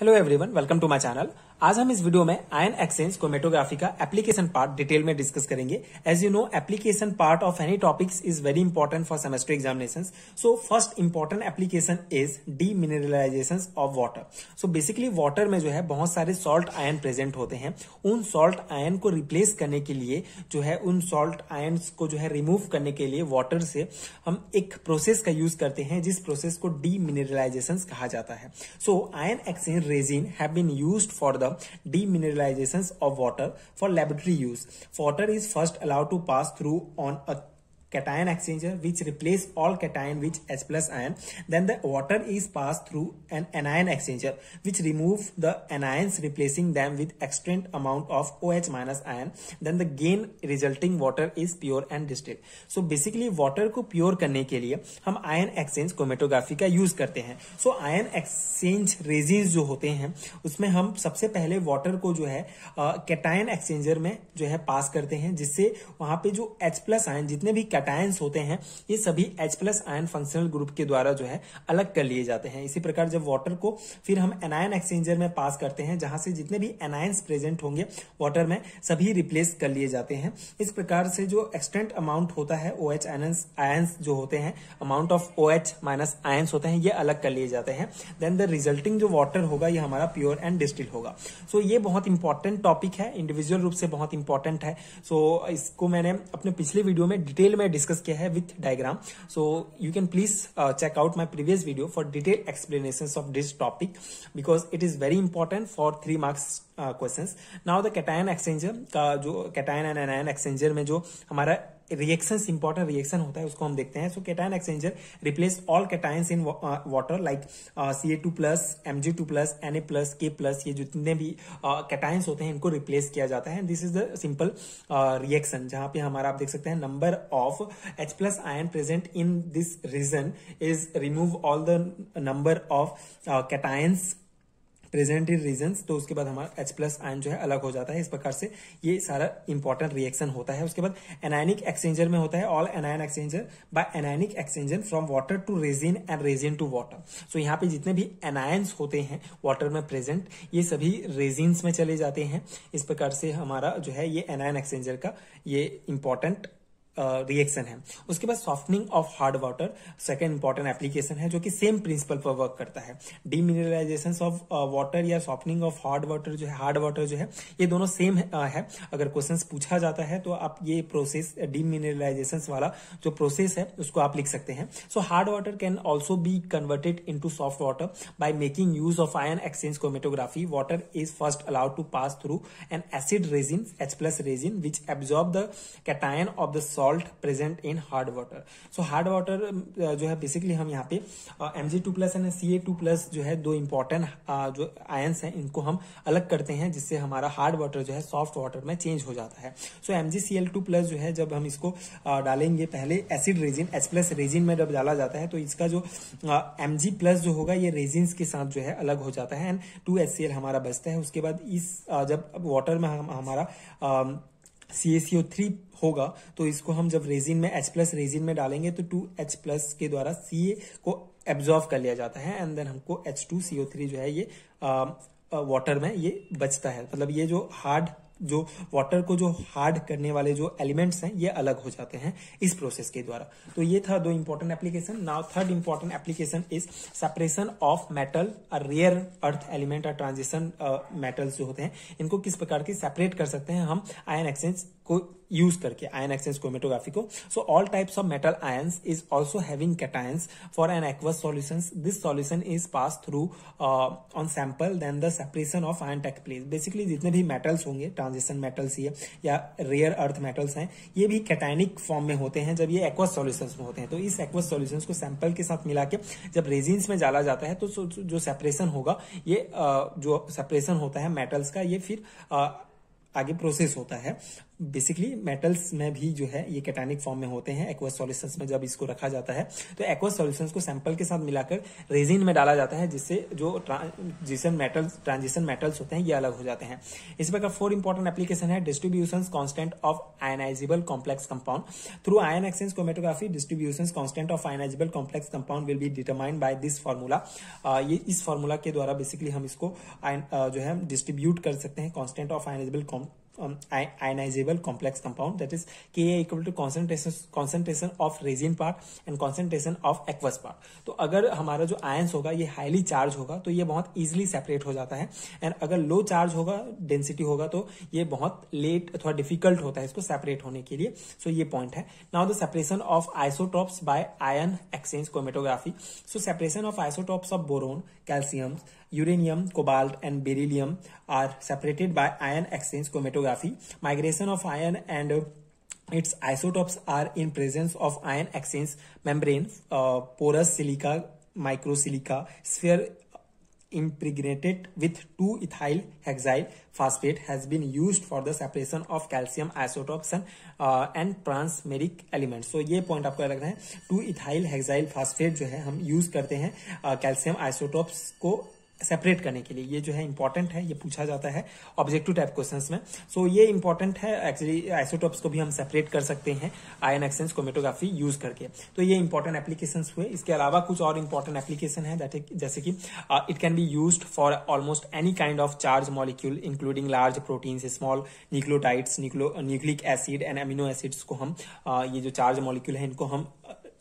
Hello everyone, welcome to my channel. आज हम इस वीडियो में आयन एक्सचेंज क्रोमेटोग्राफी का एप्लीकेशन पार्ट डिटेल में डिस्कस करेंगे। As you know, application part of any topics is very important for semester examinations. So first important application is demineralization of water. So basically water में जो है बहुत सारे salt ion present होते हैं। उन सॉल्ट आयन को रिप्लेस करने के लिए जो है उन सॉल्ट आयन्स को जो है रिमूव करने के लिए वाटर से हम एक प्रोसेस का यूज करते हैं, जिस प्रोसेस को डीमिनरलाइजेशन कहा जाता है। So ion exchange resin have been used for the demineralizations of water for laboratory use. Water is first allowed to pass through on a cation exchanger which replace all cation with H plus ion. Then the water is passed through an anion exchanger which remove the anions, replacing them with extant amount of OH minus ion. Then the gain resulting water is pure and distilled. So basically water को pure करने के लिए हम ion exchange chromatography का use करते हैं। So ion exchange resins जो होते हैं उसमें हम सबसे पहले water को जो है cation exchanger में जो है pass करते हैं, जिससे वहां पे जो H plus ion जितने भी कैटायंस होते हैं ये सभी H plus ion functional group के द्वारा जो है अलग कर लिए जाते हैं। इसी प्रकार जब वाटर को फिर हम एनायन एक्सचेंजर में पास करते हैं, जहां से जितने भी एनायंस प्रेजेंट होंगे वाटर में सभी रिप्लेस कर लिए जाते हैं। इस प्रकार से जो एक्सटेंट अमाउंट होता है OH आयंस जो होते हैं, amount of OH minus ions होते हैं, ये अलग कर लिए जाते हैं। देन द रिजल्टिंग जो वाटर होगा ये हमारा प्योर एंड डिस्टिल होगा। सो ये बहुत इंपॉर्टेंट टॉपिक है, इंडिविजुअल रूप से बहुत इंपॉर्टेंट है। सो इसको मैंने अपने पिछले वीडियो में डिटेल में डिस्कस किया है with diagram. So you can please check out my previous video for detail explanations of this topic because it is very important for 3 marks questions. Now the cation exchanger का जो cation and anion exchanger में जो हमारा reactions important reaction होता है उसको हम देखते हैं। So cation exchanger replace all cations in water like Ca2+, Mg2+, Na+, K+, ये जितने भी कैटायंस होते हैं इनको रिप्लेस किया जाता है। This is the simple reaction जहां पे हमारा आप देख सकते हैं number of H plus ion present in this region is remove all the number of cations present in regions. तो उसके बाद हमारा H प्लस आयन जो है अलग हो जाता है। इस प्रकार से ये सारा इंपॉर्टेंट रिएक्शन होता है। उसके बाद एनायनिक एक्सचेंजर में होता है all anion exchanger by anionic exchanger from water to resin and resin to water. So यहाँ पे जितने भी एनायंस होते हैं वाटर में प्रेजेंट ये सभी रेजिन्स में चले जाते हैं। इस प्रकार से हमारा जो है ये एनायन एक्सचेंजर का ये इंपॉर्टेंट रिएक्शन है। उसके बाद softening of hard water second important application है, जो कि सेम प्रिंसिपल पर वर्क करता है। डीमिनरलाइजेशन ऑफ वाटर या सॉफ्टनिंग ऑफ हार्ड वाटर जो है ये दोनों सेम है। अगर क्वेश्चन पूछा जाता है तो आप ये प्रोसेस डीमिनरलाइजेशन वाला जो प्रोसेस है उसको आप लिख सकते हैं। So hard water can also be converted in to soft water by making use of ion exchange chromatography. Water is first allowed to pass through an acid resin H plus resin which absorb the cation of the salt present in hard water. So hard water जो है basically हम यहाँ पे Mg2+ and Ca2+ जो है दो important जो ions हैं इनको हम अलग करते हैं, जिससे हमारा हार्ड वाटर जो है सॉफ्ट वाटर में चेंज हो जाता है। सो MgCl2+ जो है जब हम इसको डालेंगे पहले एसिड रेजिन H+ रेजिन में जब डाला जाता है तो इसका जो Mg+ जो होगा ये रेजिन्स के साथ जो है अलग हो जाता है एंड 2HCl हमारा बचता है। उसके बाद इस जब वाटर में हमारा CaCO3 होगा तो इसको हम जब रेजिन में H+ रेजिन में डालेंगे तो 2H+ के द्वारा Ca को एब्जॉर्व कर लिया जाता है एंड देन हमको H2CO3 जो है ये वाटर में ये बचता है। मतलब ये जो हार्ड जो वाटर को जो हार्ड करने वाले जो एलिमेंट्स हैं ये अलग हो जाते हैं इस प्रोसेस के द्वारा। तो ये था दो important application. Now third important application is separation of metal और रेयर अर्थ एलिमेंट और ट्रांजिशन मेटल्स जो होते हैं इनको किस प्रकार की सेपरेट कर सकते हैं हम आयन एक्सचेंज को यूज करके, आयन एक्सचेंज क्रोमेटोग्राफी को। So all types of metal ions is also having cations for an aqueous solution. This solution is pass through on sample then the separation of ion take place. Basically जितने भी metals होंगे transition metals ये या rare earth metals हैं ये भी cationic form में होते हैं जब ये एक्वस सॉल्यूशंस में होते हैं। तो इस एक्वस सॉल्यूशंस को सैंपल के साथ मिला के जब रेजिन्स में डाला जाता है तो जो सेपरेशन होगा ये जो सेपरेशन होता है मेटल्स का ये फिर आगे प्रोसेस होता है बेसिकली मेटल्स में भी जो है ये कैटायनिक फॉर्म में होते हैं। एक्वस सॉल्यूशंस में जब इसको रखा जाता है तो एक्वस सॉल्यूशंस को सैंपल के साथ मिलाकर रेजिन में डाला जाता है, जिससे जो ट्रांजिशन मेटल्स होते हैं ये अलग हो जाते हैं। इस प्रकार 4 इंपॉर्टेंट एप्लीकेशन है। Distribution constant of ionizable complex compound through ion exchange chromatography. Distribution constant of ionizable complex compound will be determined by this formula. ये इस फॉर्मूला के द्वारा बेसिकली हम इसको जो है डिस्ट्रीब्यूट कर सकते हैं। Constant of ionizable ionizable complex compound that is K equal to concentration of resin part and concentration of aqueous part. तो अगर हमारा जो आयंस होगा ये हाईली चार्ज होगा तो ये बहुत इजिली सेपरेट हो जाता है, एंड अगर लो चार्ज होगा डेंसिटी होगा तो ये बहुत लेट थोड़ा डिफिकल्ट होता है इसको सेपरेट होने के लिए। सो ये पॉइंट है। Now the separation of isotopes by ion exchange chromatography. So separation of isotopes of boron, calcium, uranium, cobalt and beryllium are separated by ion exchange chromatography. Migration of ion and its isotopes are in presence of ion exchange membrane, porous silica, microsilica sphere impregnated with 2-ethyl hexyl phosphate has been used for the separation of calcium isotopes and transmeric elements. So ये point आपको याद रखना है। 2-ethyl hexyl phosphate जो है हम use करते हैं calcium isotopes को सेपरेट करने के लिए। ये जो है इंपॉर्टेंट है, ये पूछा जाता है ऑब्जेक्टिव टाइप क्वेश्चंस में। सो ये इंपॉर्टेंट है। एक्चुअली आइसोटॉप्स को भी हम सेपरेट कर सकते हैं आयन एक्सचेंज क्रोमेटोग्राफी यूज करके। तो ये इंपॉर्टेंट एप्लीकेशंस हुए। इसके अलावा कुछ और इंपॉर्टेंट एप्लीकेशन है जैसे कि it can be used for almost any kind of charge molecule including large proteins, small nucleotides, nucleic acid and amino acids को हम ये जो चार्ज मॉलिक्यूल है इनको हम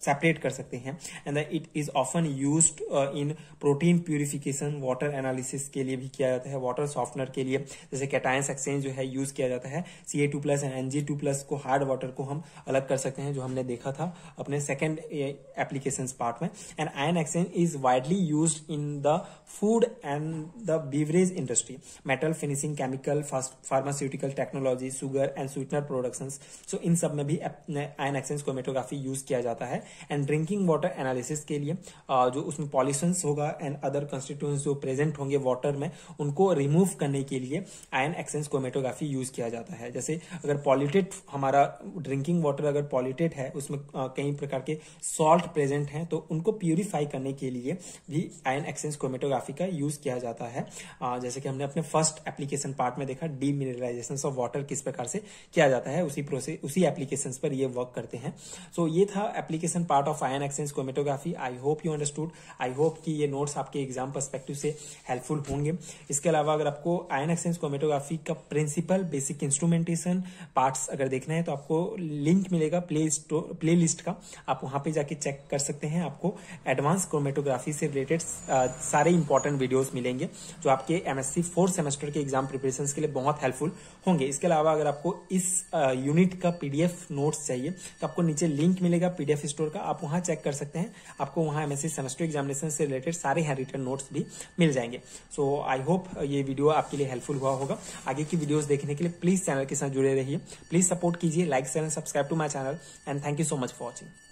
सेपरेट कर सकते हैं। And it is often used in protein purification, water analysis के लिए भी किया जाता है, वाटर सॉफ्टनर के लिए जैसे कैटायंस एक्सचेंज जो है यूज किया जाता है। Ca2+ एंड Ng2+ को हार्ड वाटर को हम अलग कर सकते हैं, जो हमने देखा था अपने सेकेंड एप्लीकेशन पार्ट में। And ion exchange is widely used in the food and the beverage industry, metal finishing, chemical, pharmaceutical technology, sugar and sweetener production. So इन सब में भी आयन एक्सचेंज क्रोमेटोग्राफी यूज किया जाता है। एंड ड्रिंकिंग वाटर एनालिसिस के लिए जो उसमें पॉल्यूशंस होगा एंड अदर कंस्टिट्यूएंट्स जो प्रेजेंट होंगे वाटर में उनको रिमूव करने के लिए आयन एक्सचेंज क्रोमेटोग्राफी यूज किया जाता है। जैसे अगर पॉल्यूटेड हमारा ड्रिंकिंग वाटर अगर पॉल्यूटेड है, उसमें कई प्रकार के सॉल्ट प्रेजेंट हैं, तो उनको प्यूरिफाई करने के लिए भी आयन एक्सचेंज क्रोमेटोग्राफी का यूज किया जाता है। जैसे कि हमने अपने फर्स्ट एप्लीकेशन पार्ट में देखा डीमिनरलाइजेशन ऑफ वाटर किस प्रकार से किया जाता है, उसी एप्लीकेशन पर यह वर्क करते हैं। सो ये था application part of ion exchange chromatography. I hope you understood. I hope कि ये नोट्स आपके एग्जाम पर्सपेक्टिव से हेल्पफुल होंगे। इसके अलावा अगर आपको आयन एक्सचेंज क्रोमेटोग्राफी का प्रिंसिपल, बेसिक इंस्ट्रूमेंटेशन पार्ट्स अगर देखना है तो आपको लिंक मिलेगा प्ले लिस्ट का, आप वहां पे जाके चेक कर सकते हैं। आपको एडवांस क्रोमेटोग्राफी से रिलेटेड सारे इंपॉर्टेंट वीडियोज मिलेंगे जो आपके MSc 4th सेमेस्टर के एग्जाम प्रिपरेशन के लिए बहुत हेल्पफुल होंगे। इसके अलावा अगर आपको इस यूनिट का PDF नोट्स चाहिए तो आपको नीचे लिंक मिलेगा PDF स्टोर का, आप वहां चेक कर सकते हैं। आपको वहां MSc सेमेस्टर एग्जामिनेशन से रिलेटेड सारे हैंड रिटन नोट्स भी मिल जाएंगे। सो आई होप ये वीडियो आपके लिए हेल्पफुल हुआ होगा। आगे की वीडियोस देखने के लिए प्लीज चैनल के साथ जुड़े रहिए, प्लीज सपोर्ट कीजिए, like, share, subscribe to my channel and thank you so much for watching.